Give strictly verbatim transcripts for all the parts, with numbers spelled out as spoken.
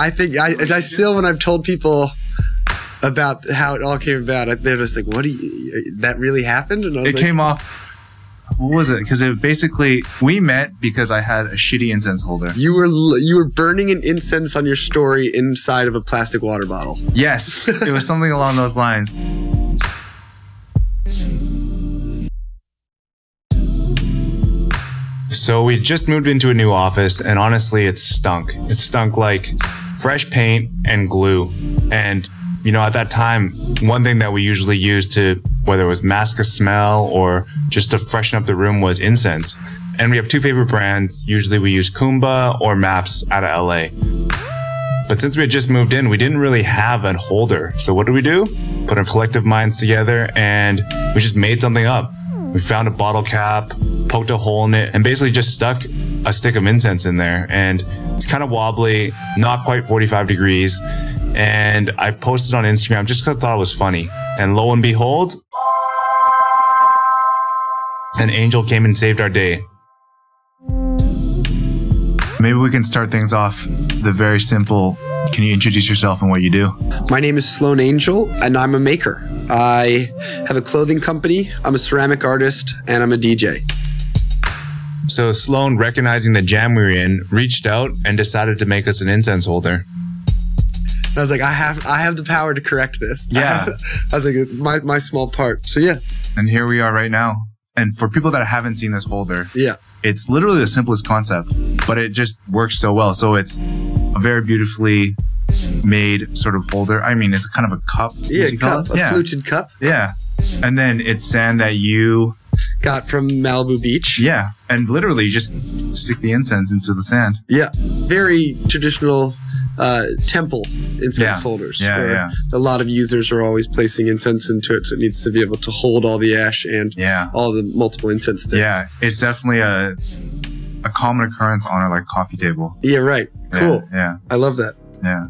I think I, I still, when I've told people about how it all came about, they're just like, "What do you? That really happened?" And I was it like, came off. What was it? Because it basically we met because I had a shitty incense holder. You were you were burning an incense on your story inside of a plastic water bottle. Yes, it was something along those lines. So we just moved into a new office, and honestly, it stunk. It stunk like fresh paint and glue. And you know, at that time, one thing that we usually used to, whether it was mask a smell or just to freshen up the room, was incense. And we have two favorite brands. Usually we use Kumba or Maps out of L A. But since we had just moved in, we didn't really have a holder. So what did we do? Put our collective minds together and we just made something up. We found a bottle cap, poked a hole in it, and basically just stuck a stick of incense in there. And it's kind of wobbly, not quite forty-five degrees. And I posted on Instagram just because I thought it was funny. And lo and behold, an angel came and saved our day. Maybe we can start things off the very simple. Can you introduce yourself and what you do? My name is Sloane Angell, and I'm a maker. I have a clothing company, I'm a ceramic artist, and I'm a D J. So Sloane, recognizing the jam we were in, reached out and decided to make us an incense holder. And I was like, I have I have the power to correct this. Yeah. I was like, my, my small part. So yeah. And here we are right now. And for people that haven't seen this holder, yeah, it's literally the simplest concept, but it just works so well. So it's a very beautifully made sort of holder. I mean, it's kind of a cup. Yeah, a cup, a yeah. fluted cup. Yeah. And then it's sand that you got from Malibu Beach. Yeah. And literally just stick the incense into the sand. Yeah. Very traditional. Uh, temple incense yeah. holders. Yeah, where yeah. a lot of users are always placing incense into it, so it needs to be able to hold all the ash and yeah. all the multiple incense sticks. Yeah, it's definitely a a common occurrence on a like coffee table. Yeah, right. Yeah, cool. Yeah, I love that. Yeah.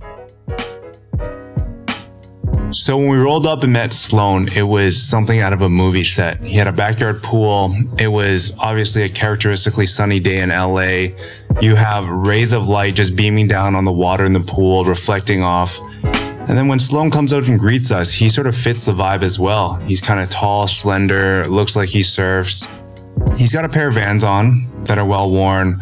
So when we rolled up and met Sloane, it was something out of a movie set. He had a backyard pool. It was obviously a characteristically sunny day in L A. You have rays of light just beaming down on the water in the pool, reflecting off. And then when Sloane comes out and greets us, he sort of fits the vibe as well. He's kind of tall, slender, looks like he surfs. He's got a pair of Vans on that are well worn,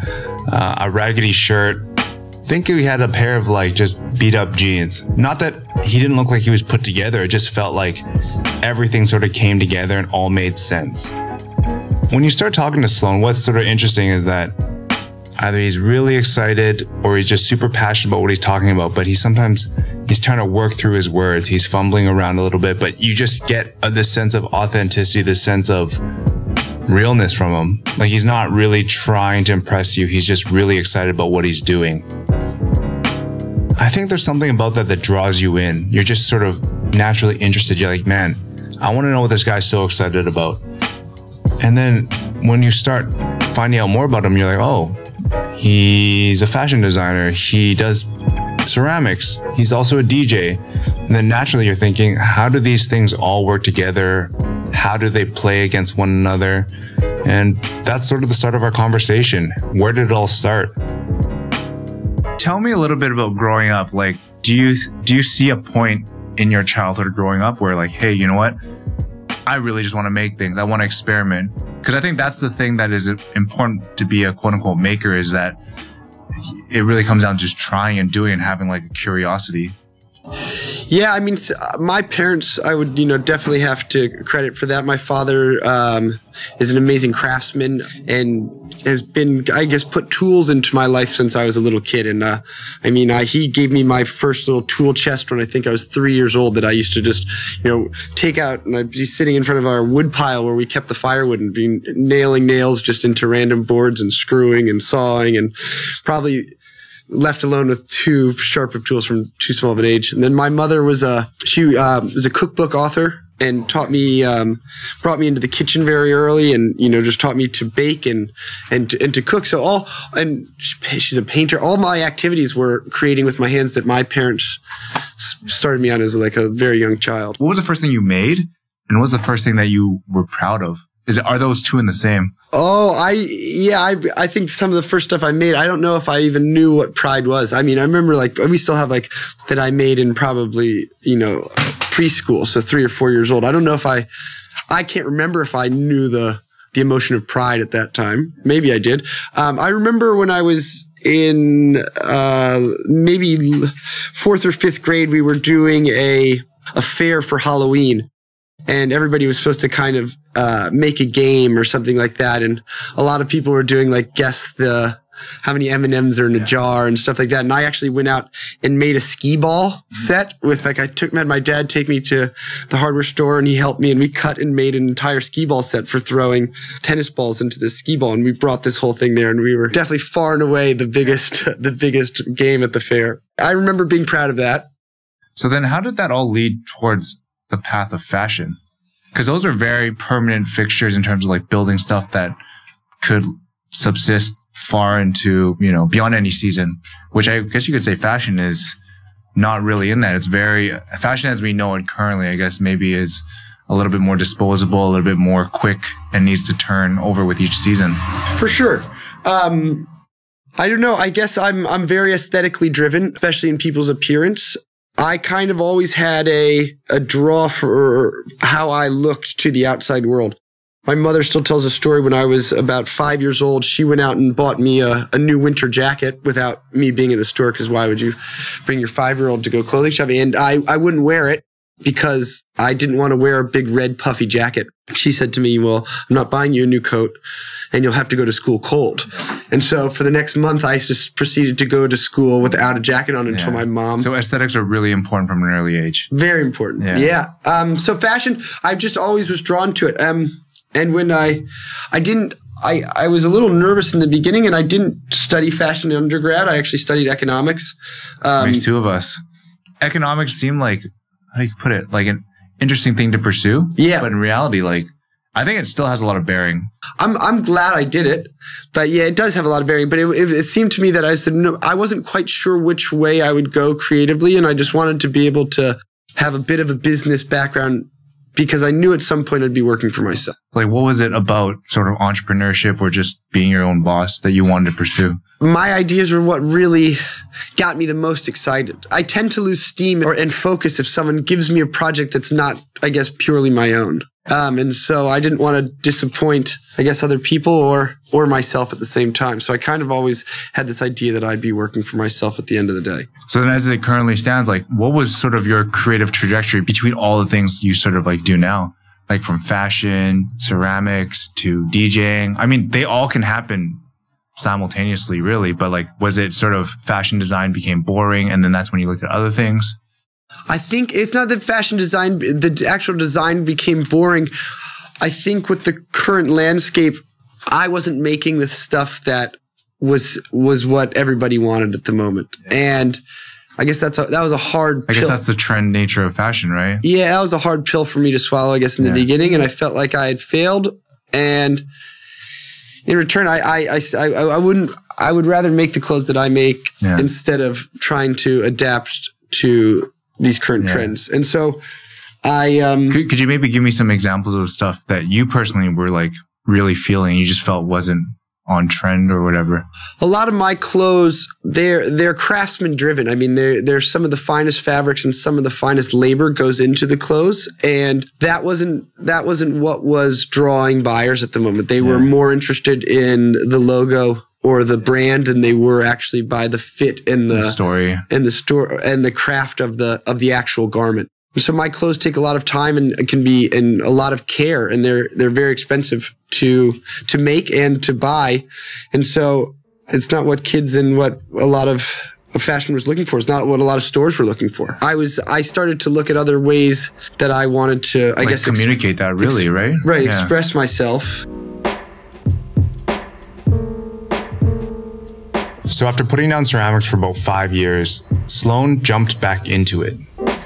uh, a raggedy shirt. I think he had a pair of like just beat up jeans. Not that he didn't look like he was put together. It just felt like everything sort of came together and all made sense. When you start talking to Sloane, what's sort of interesting is that either he's really excited or he's just super passionate about what he's talking about, but he sometimes, he's trying to work through his words. He's fumbling around a little bit, but you just get this sense of authenticity, this sense of realness from him. Like he's not really trying to impress you. He's just really excited about what he's doing. I think there's something about that that draws you in. You're just sort of naturally interested. You're like, man, I want to know what this guy's so excited about. And then when you start finding out more about him, you're like, oh, he's a fashion designer. He does ceramics. He's also a D J. And then naturally you're thinking, how do these things all work together? How do they play against one another? And that's sort of the start of our conversation. Where did it all start? Tell me a little bit about growing up. Like, do you, do you see a point in your childhood growing up where like, hey, you know what? I really just want to make things. I want to experiment. Because I think that's the thing that is important to be a quote unquote maker, is that it really comes down to just trying and doing and having like a curiosity. Yeah, I mean, my parents, I would, you know, definitely have to credit for that. My father um, is an amazing craftsman and has been, I guess, put tools into my life since I was a little kid. And uh, I mean, I, he gave me my first little tool chest when I think I was three years old that I used to just, you know, take out, and I'd be sitting in front of our wood pile where we kept the firewood and be nailing nails just into random boards and screwing and sawing, and probably left alone with too sharp of tools from too small of an age. And then my mother was a, she um, was a cookbook author, and taught me, um, brought me into the kitchen very early, and you know, just taught me to bake and and and to cook. So all, and she's a painter. All my activities were creating with my hands that my parents started me on as like a very young child. What was the first thing you made, and what was the first thing that you were proud of? Is it, are those two in the same? Oh, I, yeah, I, I think some of the first stuff I made, I don't know if I even knew what pride was. I mean, I remember like, we still have like that I made in probably, you know, preschool. So three or four years old. I don't know if I, I can't remember if I knew the, the emotion of pride at that time. Maybe I did. Um, I remember when I was in, uh, maybe fourth or fifth grade, we were doing a, a fair for Halloween. And everybody was supposed to kind of uh make a game or something like that. And a lot of people were doing like guess the how many M and M's are in a jar and stuff like that. And I actually went out and made a skee ball set with like I took had my dad take me to the hardware store and he helped me and we cut and made an entire skee ball set for throwing tennis balls into this skee ball. And we brought this whole thing there and we were definitely far and away the biggest the biggest game at the fair. I remember being proud of that. So then how did that all lead towards the path of fashion? Because those are very permanent fixtures in terms of like building stuff that could subsist far into, you know, beyond any season, which I guess you could say fashion is not really in that. It's very, fashion as we know it currently, I guess maybe is a little bit more disposable, a little bit more quick and needs to turn over with each season. For sure. Um, I don't know. I guess I'm, I'm very aesthetically driven, especially in people's appearance. I kind of always had a, a draw for how I looked to the outside world. My mother still tells a story when I was about five years old. She went out and bought me a, a new winter jacket without me being in the store, because why would you bring your five-year-old to go clothing shopping? And I, I wouldn't wear it because I didn't want to wear a big red puffy jacket. She said to me, well, I'm not buying you a new coat and you'll have to go to school cold. And so for the next month, I just proceeded to go to school without a jacket on until yeah. my mom. So aesthetics are really important from an early age. Very important. Yeah. yeah. Um, so fashion, I just always was drawn to it. Um, and when I, I didn't, I, I was a little nervous in the beginning and I didn't study fashion in undergrad. I actually studied economics. Um, Makes two of us. Economics seemed like, how do you put it? Like an interesting thing to pursue. Yeah. But in reality, like, I think it still has a lot of bearing. I'm I'm glad I did it, but yeah, it does have a lot of bearing. But it, it, it seemed to me that I said no, I wasn't quite sure which way I would go creatively, and I just wanted to be able to have a bit of a business background because I knew at some point I'd be working for myself. Like, what was it about sort of entrepreneurship or just being your own boss that you wanted to pursue? My ideas were what really got me the most excited. I tend to lose steam or and focus if someone gives me a project that's not, I guess, purely my own. Um, and so I didn't want to disappoint, I guess, other people or or myself at the same time. So I kind of always had this idea that I'd be working for myself at the end of the day. So then as it currently stands, like, what was sort of your creative trajectory between all the things you sort of like do now? Like from fashion, ceramics to DJing. I mean, they all can happen simultaneously, really. But like, was it sort of fashion design became boring and then that's when you looked at other things? I think it's not that fashion design, the actual design became boring. I think with the current landscape, I wasn't making the stuff that was was what everybody wanted at the moment. Yeah. And I guess that's a, that was a hard pill. I guess that's the trend nature of fashion, right? Yeah, that was a hard pill for me to swallow, I guess, in the yeah. beginning. And I felt like I had failed. And in return, I, I, I, I wouldn't, I would rather make the clothes that I make yeah. instead of trying to adapt to these current yeah. trends. And so I... Um, could, could you maybe give me some examples of stuff that you personally were like really feeling you just felt wasn't on trend or whatever? A lot of my clothes, they're, they're craftsman driven. I mean, they're, they're some of the finest fabrics and some of the finest labor goes into the clothes. And that wasn't, that wasn't what was drawing buyers at the moment. They yeah. were more interested in the logo or the brand than they were actually by the fit and the, the story and the store and the craft of the of the actual garment. So my clothes take a lot of time and can be in a lot of care, and they're they're very expensive to to make and to buy. And so it's not what kids and what a lot of fashion was looking for. It's not what a lot of stores were looking for. I was I started to look at other ways that I wanted to I like guess communicate that really, right? Right, yeah. Express myself. So after putting down ceramics for about five years, Sloane jumped back into it.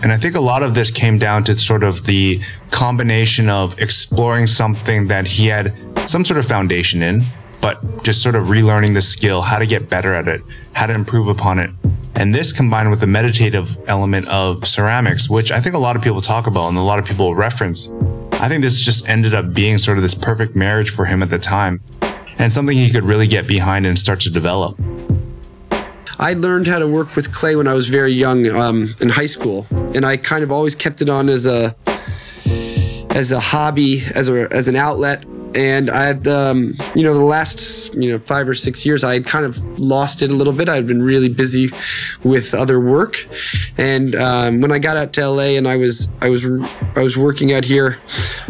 And I think a lot of this came down to sort of the combination of exploring something that he had some sort of foundation in, but just sort of relearning the skill, how to get better at it, how to improve upon it. And this combined with the meditative element of ceramics, which I think a lot of people talk about and a lot of people reference. I think this just ended up being sort of this perfect marriage for him at the time, and something he could really get behind and start to develop. I learned how to work with clay when I was very young, um, in high school, and I kind of always kept it on as a as a hobby, as a as an outlet. And I had, um, you know, the last, you know, five or six years, I had kind of lost it a little bit. I'd been really busy with other work, and um, when I got out to L A and I was, I was, I was working out here,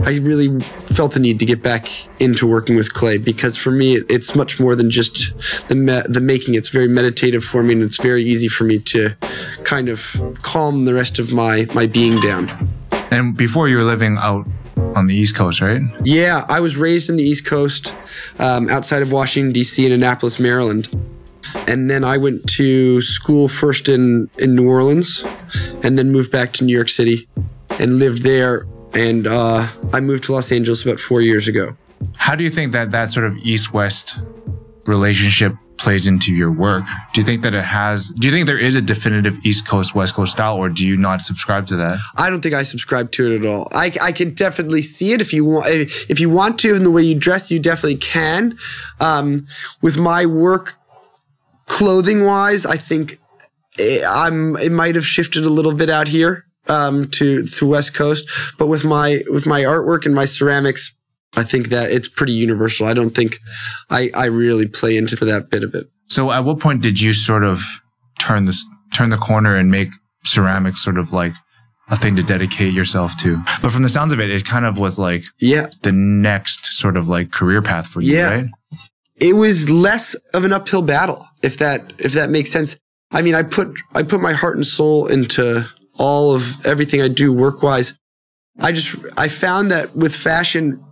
I really felt the need to get back into working with clay, because for me, it, it's much more than just the me the making. It's very meditative for me, and it's very easy for me to kind of calm the rest of my my being down. And before you were living out on the East Coast, right? Yeah, I was raised in the East Coast, um, outside of Washington, D C in Annapolis, Maryland. And then I went to school first in, in New Orleans, and then moved back to New York City and lived there. And uh, I moved to Los Angeles about four years ago. How do you think that that sort of East-West relationship plays into your work? Do you think that it has, do you think there is a definitive East Coast, West Coast style, or do you not subscribe to that? I don't think I subscribe to it at all. I, I can definitely see it if you want, if you want to, in the way you dress, you definitely can. Um, with my work, clothing wise, I think I'm, it might've shifted a little bit out here, um, to, to West Coast, but with my, with my artwork and my ceramics, I think that it's pretty universal. I don't think I, I really play into that bit of it. So at what point did you sort of turn this, turn the corner and make ceramics sort of like a thing to dedicate yourself to? But from the sounds of it, it kind of was like, yeah, the next sort of like career path for you, yeah, right? It was less of an uphill battle, if that, if that makes sense. I mean, I put, I put my heart and soul into all of everything I do work-wise. I just, I found that with fashion,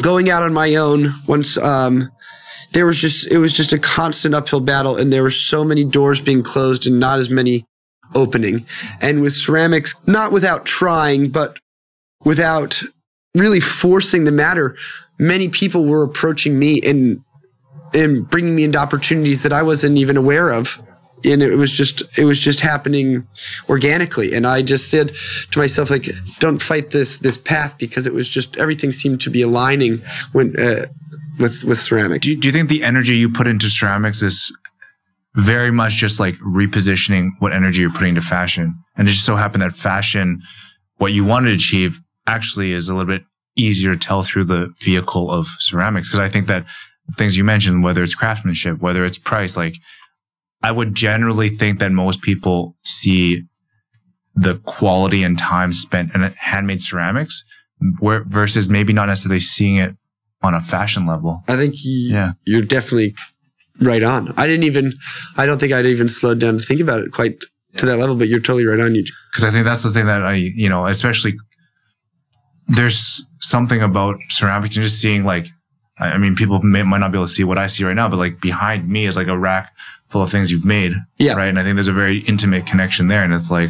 going out on my own, once um, there was just, it was just a constant uphill battle, and there were so many doors being closed and not as many opening. And with ceramics, not without trying, but without really forcing the matter, many people were approaching me and, and bringing me into opportunities that I wasn't even aware of. And it was just, it was just happening organically. And I just said to myself, like, don't fight this, this path, because it was just, everything seemed to be aligning when, uh, with, with ceramics. Do you, do you think the energy you put into ceramics is very much just like repositioning what energy you're putting into fashion? And it just so happened that fashion, what you wanted to achieve actually is a little bit easier to tell through the vehicle of ceramics. Cause I think that things you mentioned, whether it's craftsmanship, whether it's price, like, I would generally think that most people see the quality and time spent in handmade ceramics where, versus maybe not necessarily seeing it on a fashion level. I think you, yeah. you're definitely right on. I didn't even, I don't think I'd even slowed down to think about it quite yeah. to that level, but you're totally right on, Eugene. Because I think that's the thing that I, you know, especially there's something about ceramics and just seeing like, I mean, people may, might not be able to see what I see right now, but like behind me is like a rack full of things you've made. Yeah. Right. And I think there's a very intimate connection there. And it's like,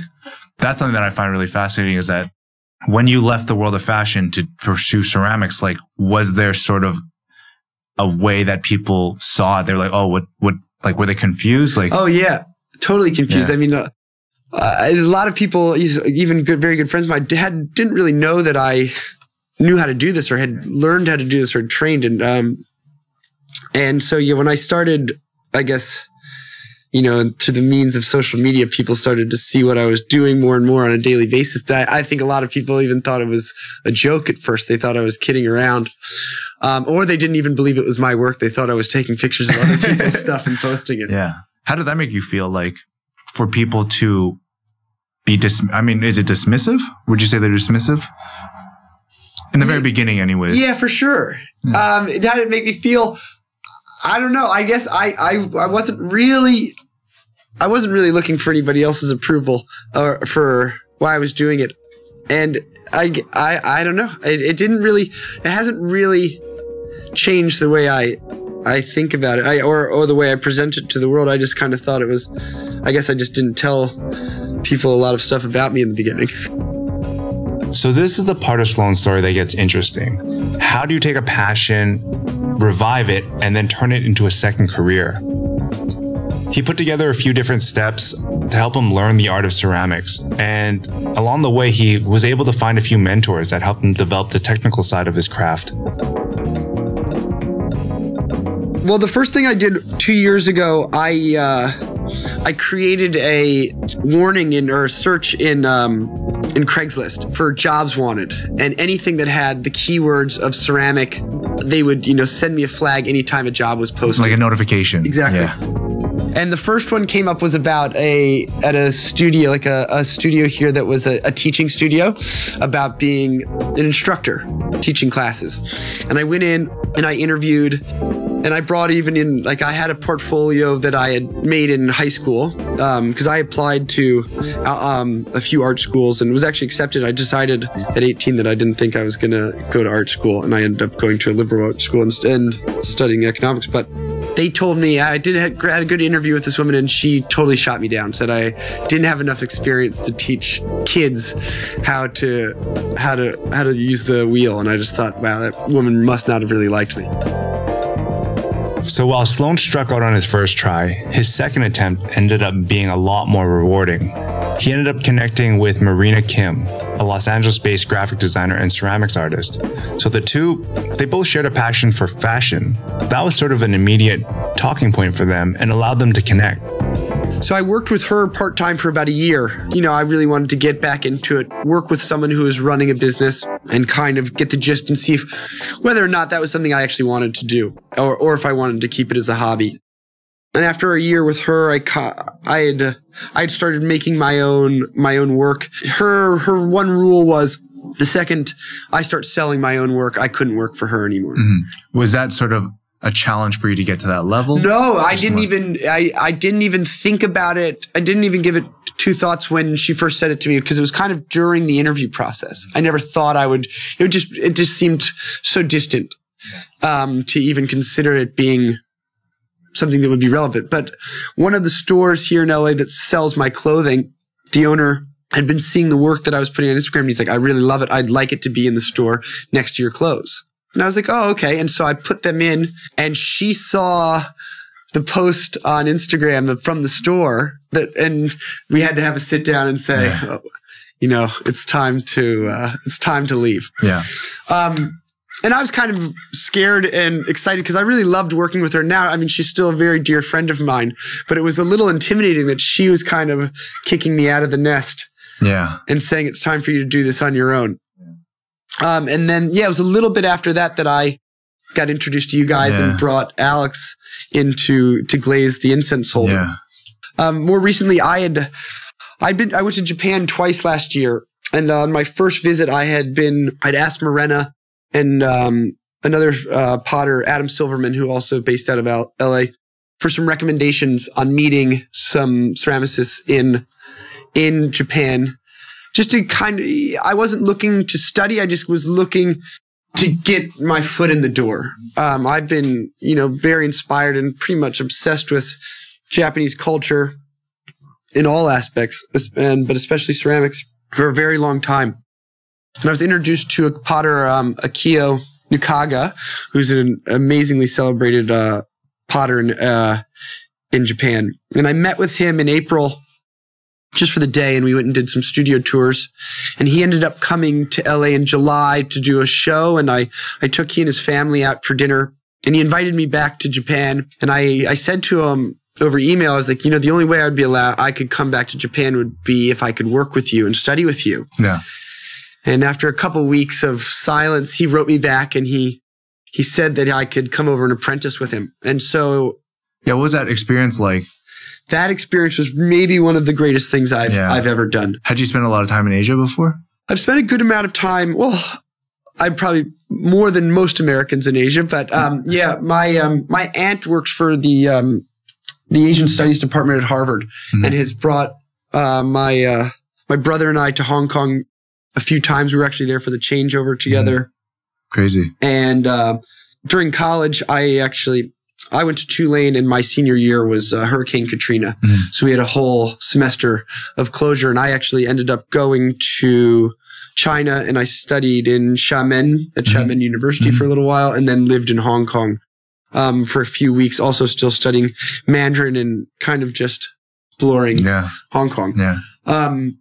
that's something that I find really fascinating, is that when you left the world of fashion to pursue ceramics, like, was there sort of a way that people saw it? They're like, oh, what, what, like, were they confused? Like, oh yeah, totally confused. Yeah. I mean, uh, uh, a lot of people, even good, very good friends of mine dad didn't really know that I knew how to do this, or had learned how to do this, or trained. And, um, and so, yeah, when I started, I guess, you know, through the means of social media, people started to see what I was doing more and more on a daily basis. That I think a lot of people even thought it was a joke at first. They thought I was kidding around. Um, or they didn't even believe it was my work. They thought I was taking pictures of other people's stuff and posting it. Yeah. How did that make you feel, like, for people to be dis- I mean, is it dismissive? Would you say they're dismissive? In the very beginning, anyways. Yeah, for sure. Yeah. Um, that it made me feel, I don't know. I guess I, I, I wasn't really, I wasn't really looking for anybody else's approval or for why I was doing it. And I, I, I don't know. It, it didn't really, it hasn't really changed the way I, I think about it I, or, or the way I present it to the world. I just kind of thought it was, I guess I just didn't tell people a lot of stuff about me in the beginning. So this is the part of Sloane's story that gets interesting. How do you take a passion, revive it, and then turn it into a second career? He put together a few different steps to help him learn the art of ceramics, and along the way he was able to find a few mentors that helped him develop the technical side of his craft. Well, the first thing I did two years ago, I uh, I created a warning in or a search in um, in Craigslist for jobs wanted, and anything that had the keywords of ceramic, they would you know send me a flag anytime a job was posted. Like a notification. Exactly. Yeah. And the first one came up was about a at a studio, like a, a studio here that was a, a teaching studio, about being an instructor teaching classes, and I went in and I interviewed. And I brought even in, like I had a portfolio that I had made in high school because um, I applied to uh, um, a few art schools and was actually accepted. I decided at eighteen that I didn't think I was going to go to art school, and I ended up going to a liberal arts school and, and studying economics. But they told me, I did had, had a good interview with this woman, and she totally shot me down, said I didn't have enough experience to teach kids how to, how to, how to use the wheel. And I just thought, wow, that woman must not have really liked me. So while Sloane struck out on his first try, his second attempt ended up being a lot more rewarding. He ended up connecting with Marina Kim, a Los Angeles-based graphic designer and ceramics artist. So the two, they both shared a passion for fashion. That was sort of an immediate talking point for them and allowed them to connect. So I worked with her part-time for about a year. You know, I really wanted to get back into it, work with someone who was running a business and kind of get the gist and see if, whether or not that was something I actually wanted to do or, or if I wanted to keep it as a hobby. And after a year with her, I, I had, I had started making my own, my own work. Her, her one rule was, the second I start selling my own work, I couldn't work for her anymore. Mm-hmm. Was that sort of a challenge for you to get to that level? No, I didn't even, I, I didn't even think about it. I didn't even give it two thoughts when she first said it to me, because it was kind of during the interview process. I never thought I would, it would just, it just seemed so distant, um, to even consider it being something that would be relevant. But one of the stores here in L A that sells my clothing, the owner had been seeing the work that I was putting on Instagram. And he's like, I really love it. I'd like it to be in the store next to your clothes. And I was like, oh, okay. And so I put them in, and she saw the post on Instagram from the store that, and we had to have a sit down and say, yeah. oh, you know, it's time to, uh, it's time to leave. Yeah. Um, and I was kind of scared and excited because I really loved working with her now. I mean, she's still a very dear friend of mine, but it was a little intimidating that she was kind of kicking me out of the nest. Yeah. And saying, it's time for you to do this on your own. Um, and then, yeah, it was a little bit after that that I got introduced to you guys yeah. and brought Alex into to glaze the incense holder. Yeah. Um, more recently, I had, I'd been, I went to Japan twice last year. And on my first visit, I had been, I'd asked Marina and um, another uh, potter, Adam Silverman, who also based out of L A, for some recommendations on meeting some ceramicists in, in Japan. Just to kind of, I wasn't looking to study. I just was looking to get my foot in the door. Um, I've been, you know, very inspired and pretty much obsessed with Japanese culture in all aspects, and, but especially ceramics for a very long time. And I was introduced to a potter, um, Akio Nakaga, who's an amazingly celebrated, uh, potter in, uh, in Japan. And I met with him in April just for the day, and we went and did some studio tours, and he ended up coming to L A in July to do a show. And I, I took he and his family out for dinner, and he invited me back to Japan. And I, I said to him over email, I was like, you know, the only way I'd be allowed, I could come back to Japan would be if I could work with you and study with you. Yeah. And after a couple of weeks of silence, he wrote me back, and he, he said that I could come over and apprentice with him. And so. Yeah. What was that experience like? That experience was maybe one of the greatest things I've, yeah. I've ever done. Had you spent a lot of time in Asia before? I've spent a good amount of time. Well, I probably more than most Americans in Asia, but um, yeah, my um, my aunt works for the um, the Asian Studies Department at Harvard, mm-hmm. and has brought uh, my uh, my brother and I to Hong Kong a few times. We were actually there for the changeover together. Mm. Crazy. And uh, during college, I actually. I went to Tulane, and my senior year was uh, Hurricane Katrina. Mm. So we had a whole semester of closure, and I actually ended up going to China, and I studied in Xiamen at mm. Xiamen University mm. for a little while, and then lived in Hong Kong um, for a few weeks, also still studying Mandarin and kind of just exploring yeah. Hong Kong. Yeah. Um,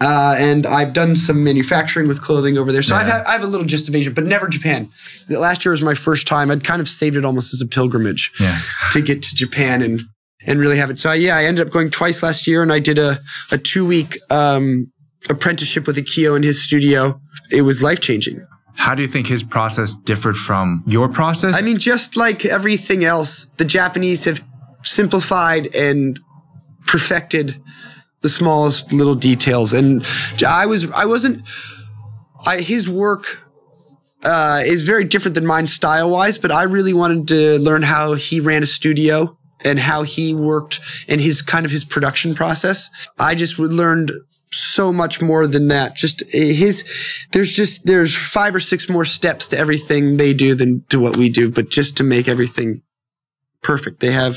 uh, and I've done some manufacturing with clothing over there. So yeah. I've had, I have a little gist of Asia, but never Japan. Last year was my first time. I'd kind of saved it almost as a pilgrimage yeah. to get to Japan and, and really have it. So I, yeah, I ended up going twice last year, and I did a, a two week, um, apprenticeship with Akio in his studio. It was life changing. How do you think his process differed from your process? I mean, just like everything else, the Japanese have simplified and perfected the smallest little details. And I was, I wasn't, I, his work uh, is very different than mine style wise, but I really wanted to learn how he ran a studio and how he worked and his kind of his production process. I just learned so much more than that. Just his, there's just, there's five or six more steps to everything they do than to what we do, but just to make everything perfect. They have,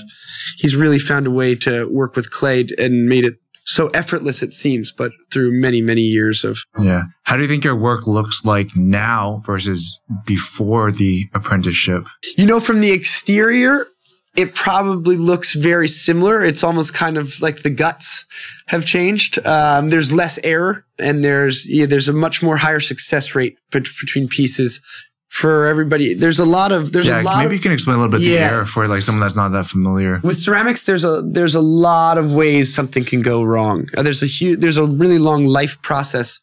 he's really found a way to work with clay and made it so effortless it seems, but through many, many years of. Yeah. How do you think your work looks like now versus before the apprenticeship? You know, from the exterior, it probably looks very similar. It's almost kind of like the guts have changed. Um, there's less error, and there's yeah, there's a much more higher success rate bet between pieces for everybody. There's a lot of there's yeah, a lot. Maybe of, you can explain a little bit yeah. the error for like someone that's not that familiar with ceramics. There's a there's a lot of ways something can go wrong. There's a huge there's a really long life process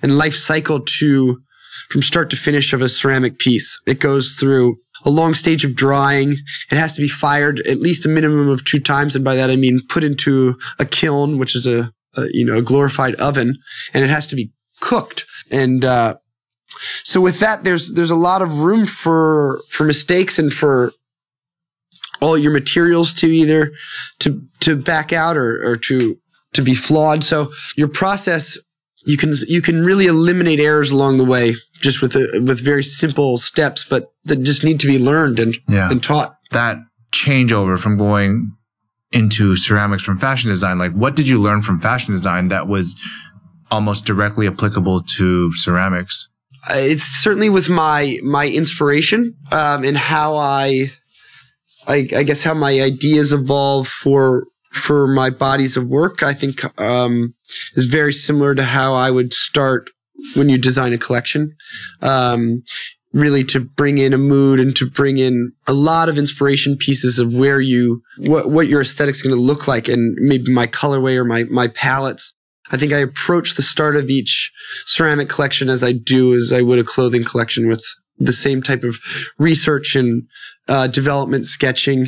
and life cycle to from start to finish of a ceramic piece. It goes through a long stage of drying. It has to be fired at least a minimum of two times. And by that, I mean put into a kiln, which is a, a you know, a glorified oven, and it has to be cooked. And, uh, so with that, there's, there's a lot of room for, for mistakes and for all your materials to either to, to back out or, or to, to be flawed. So your process, you can, you can really eliminate errors along the way just with, a, with very simple steps, but that just need to be learned and, yeah. and taught. That changeover from going into ceramics from fashion design, like what did you learn from fashion design that was almost directly applicable to ceramics? Uh, it's certainly with my, my inspiration, um, and how I, I, I guess how my ideas evolve for, for my bodies of work, I think, um, is very similar to how I would start when you design a collection, um, really to bring in a mood and to bring in a lot of inspiration pieces of where you, what, what your aesthetic's going to look like, and maybe my colorway or my, my palettes. I think I approach the start of each ceramic collection as I do as I would a clothing collection, with the same type of research and, uh, development, sketching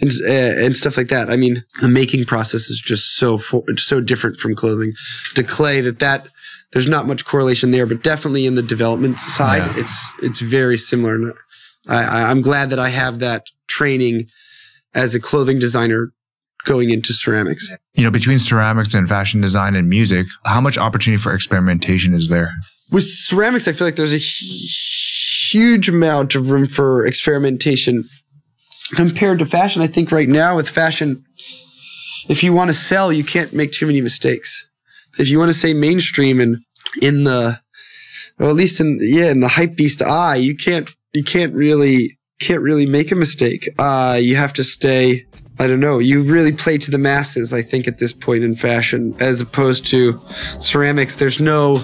and, uh, and stuff like that. I mean, the making process is just so, for, so different from clothing to clay that that, there's not much correlation there, but definitely in the development side, yeah. it's it's very similar. And I, I'm glad that I have that training as a clothing designer going into ceramics. You know, between ceramics and fashion design and music, how much opportunity for experimentation is there? With ceramics, I feel like there's a huge amount of room for experimentation compared to fashion. I think right now with fashion, if you want to sell, you can't make too many mistakes. If you want to say mainstream and in the, well, at least in, yeah, in the hype beast eye, you can't, you can't really, can't really make a mistake. Uh, you have to stay, I don't know, you really play to the masses, I think, at this point in fashion, as opposed to ceramics. There's no,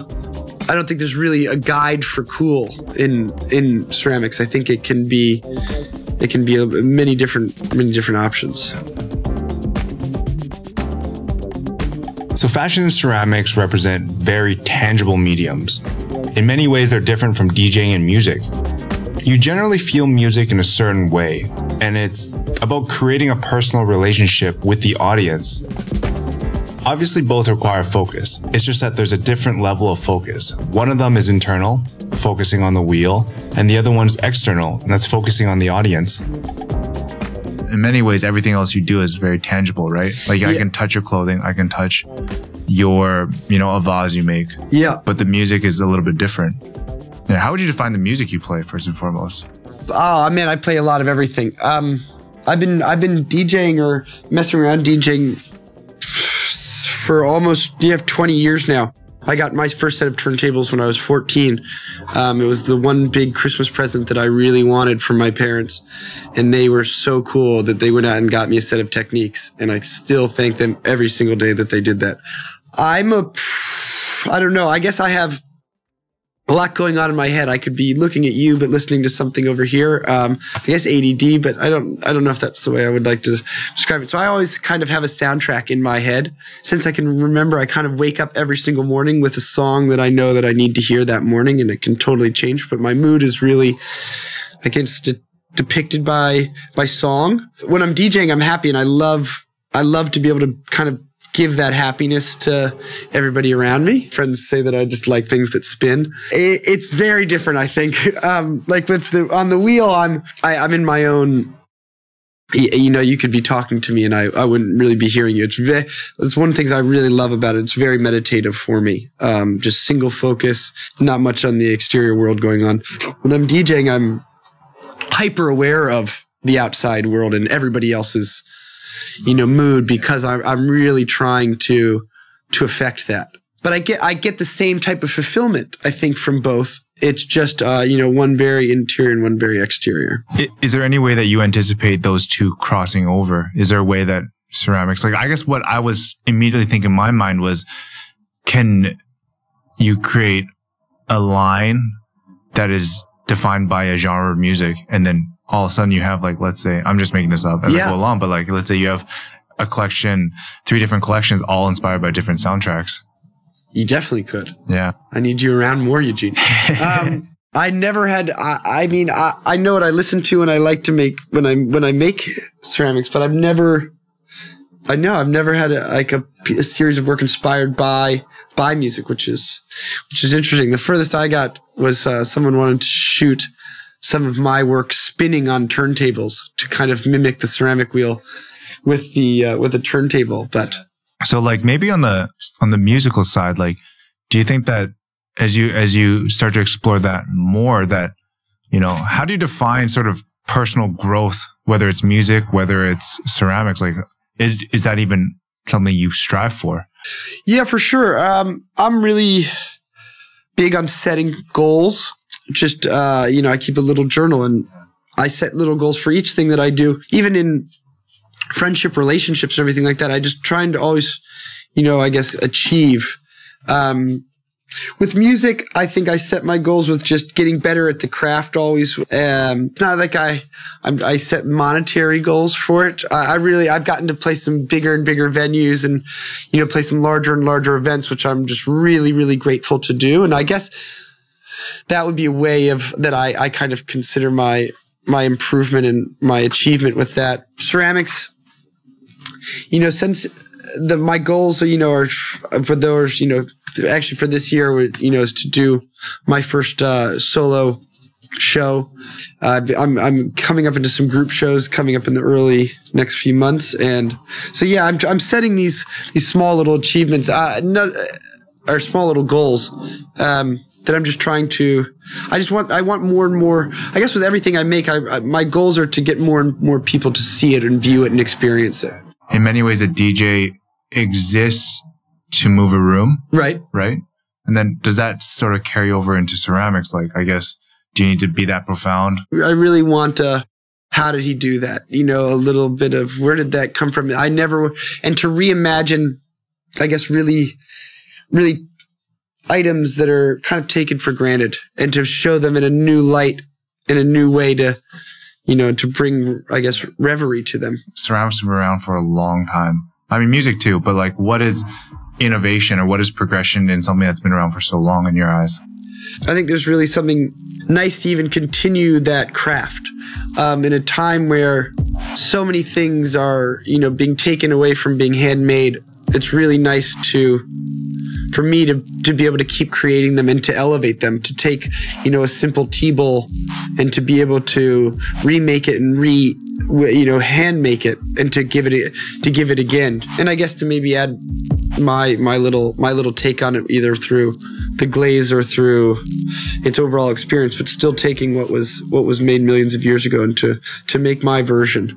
I don't think there's really a guide for cool in, in ceramics. I think it can be, it can be a, many different, many different options. So fashion and ceramics represent very tangible mediums. In many ways, they're different from DJing and music. You generally feel music in a certain way, and it's about creating a personal relationship with the audience. Obviously, both require focus. It's just that there's a different level of focus. One of them is internal, focusing on the wheel, and the other one's external, and that's focusing on the audience. In many ways, everything else you do is very tangible, right? Like yeah. I can touch your clothing, I can touch your, you know, a vase you make. Yeah. But the music is a little bit different. Yeah. How would you define the music you play first and foremost? Oh, I mean, I play a lot of everything. Um, I've been I've been DJing or messing around DJing for almost you have twenty years now. I got my first set of turntables when I was fourteen. Um, it was the one big Christmas present that I really wanted from my parents. And they were so cool that they went out and got me a set of Technics. And I still thank them every single day that they did that. I'm a, I don't know, I guess I have a lot going on in my head. I could be looking at you, but listening to something over here. Um, I guess A D D, but I don't, I don't know if that's the way I would like to describe it. So I always kind of have a soundtrack in my head. Since I can remember, I kind of wake up every single morning with a song that I know that I need to hear that morning, and it can totally change. But my mood is really, I guess, de- depicted by, by song. When I'm DJing, I'm happy, and I love, I love to be able to kind of give that happiness to everybody around me. Friends say that I just like things that spin. It, it's very different, I think. Um, like with the, on the wheel, I'm, I, I'm in my own, you know, you could be talking to me and I, I wouldn't really be hearing you. It's, ve- it's one of the things I really love about it. It's very meditative for me. Um, just single focus, not much on the exterior world going on. When I'm DJing, I'm hyper aware of the outside world and everybody else's, you know, mood, because I'm, I'm really trying to, to affect that. But I get, I get the same type of fulfillment, I think, from both. It's just, uh, you know, one very interior and one very exterior. Is there any way that you anticipate those two crossing over? Is there a way that ceramics, like, I guess what I was immediately thinking in my mind was, can you create a line that is defined by a genre of music, and then all of a sudden you have, like, let's say, I'm just making this up as yeah. I go along, but like, let's say you have a collection, three different collections, all inspired by different soundtracks. You definitely could. Yeah. I need you around more, Eugene. um, I never had, I, I mean, I, I know what I listen to and I like to make when I, when I make ceramics, but I've never, I know I've never had a, like a, a series of work inspired by, by music, which is, which is interesting. The furthest I got was uh, someone wanted to shoot some of my work spinning on turntables to kind of mimic the ceramic wheel with the, uh, with a turntable. But so like maybe on the, on the musical side, like, do you think that as you, as you start to explore that more, that, you know, how do you define sort of personal growth, whether it's music, whether it's ceramics, like is, is that even something you strive for? Yeah, for sure. Um, I'm really big on setting goals. Just, uh, you know, I keep a little journal and I set little goals for each thing that I do, even in friendship, relationships, and everything like that. I just trying to always, you know, I guess achieve. Um, with music, I think I set my goals with just getting better at the craft always. Um, it's not like I, I'm, I set monetary goals for it. I, I really, I've gotten to play some bigger and bigger venues and, you know, play some larger and larger events, which I'm just really, really grateful to do. And I guess that would be a way of that I, I kind of consider my my improvement and my achievement with that. Ceramics, you know, since the my goals, you know, are for those, you know, actually for this year, you know, is to do my first uh, solo show. Uh, I'm I'm coming up into some group shows coming up in the early next few months, and so yeah, I'm I'm setting these these small little achievements, uh, not or small little goals. Um, That I'm just trying to, I just want, I want more and more, I guess with everything I make, I, I, my goals are to get more and more people to see it and view it and experience it. In many ways, a D J exists to move a room. Right. Right. And then does that sort of carry over into ceramics? Like, I guess, do you need to be that profound? I really want to, how did he do that? You know, a little bit of where did that come from? I never, and to reimagine, I guess, really, really, items that are kind of taken for granted and to show them in a new light, in a new way to, you know, to bring, I guess, reverie to them. Ceramics have been around for a long time. I mean, music too, but like what is innovation or what is progression in something that's been around for so long in your eyes? I think there's really something nice to even continue that craft um, in a time where so many things are, you know, being taken away from being handmade. It's really nice to, for me to, to be able to keep creating them and to elevate them, to take, you know, a simple tea bowl and to be able to remake it and re, you know, hand make it and to give it, to give it again. And I guess to maybe add my, my little, my little take on it either through the glaze or through its overall experience, but still taking what was, what was made millions of years ago and to, to make my version.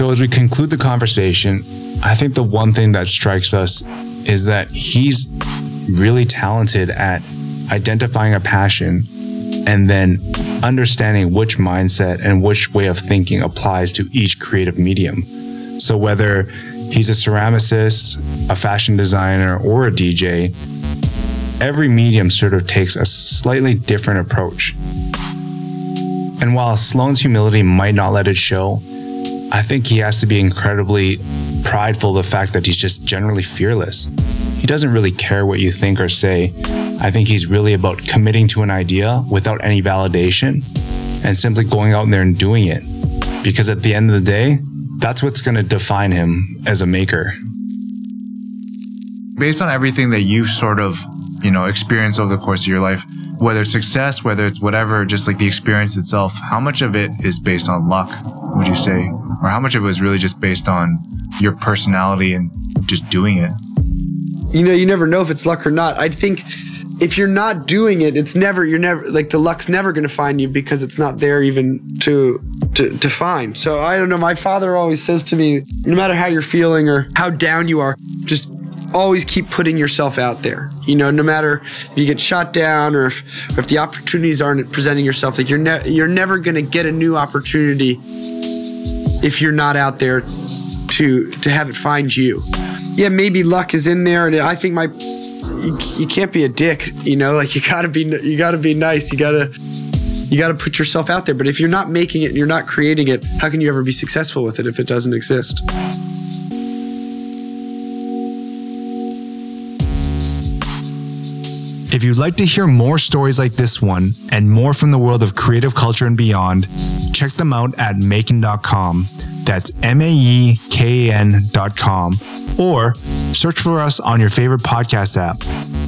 So as we conclude the conversation, I think the one thing that strikes us is that he's really talented at identifying a passion and then understanding which mindset and which way of thinking applies to each creative medium. So whether he's a ceramicist, a fashion designer, or a D J, every medium sort of takes a slightly different approach. And while Sloane's humility might not let it show, I think he has to be incredibly prideful of the fact that he's just generally fearless. He doesn't really care what you think or say. I think he's really about committing to an idea without any validation and simply going out there and doing it. Because at the end of the day, that's what's going to define him as a maker. Based on everything that you've sort of, you know, experienced over the course of your life, whether it's success, whether it's whatever, just like the experience itself, how much of it is based on luck, would you say? Or how much of it was really just based on your personality and just doing it? You know, you never know if it's luck or not. I think if you're not doing it, it's never, you're never, like the luck's never going to find you because it's not there even to, to, to find. So I don't know. My father always says to me, no matter how you're feeling or how down you are, just always keep putting yourself out there. You know, no matter if you get shot down or if, or if the opportunities aren't presenting yourself, like you're, ne you're never going to get a new opportunity if you're not out there to, to have it find you. Yeah, maybe luck is in there, and I think my you, you can't be a dick, you know. Like you gotta be, you gotta be nice. You gotta, you gotta put yourself out there. But if you're not making it and you're not creating it, how can you ever be successful with it if it doesn't exist? If you'd like to hear more stories like this one and more from the world of creative culture and beyond, check them out at makin dot com. That's M A E K A N dot com. Or search for us on your favorite podcast app.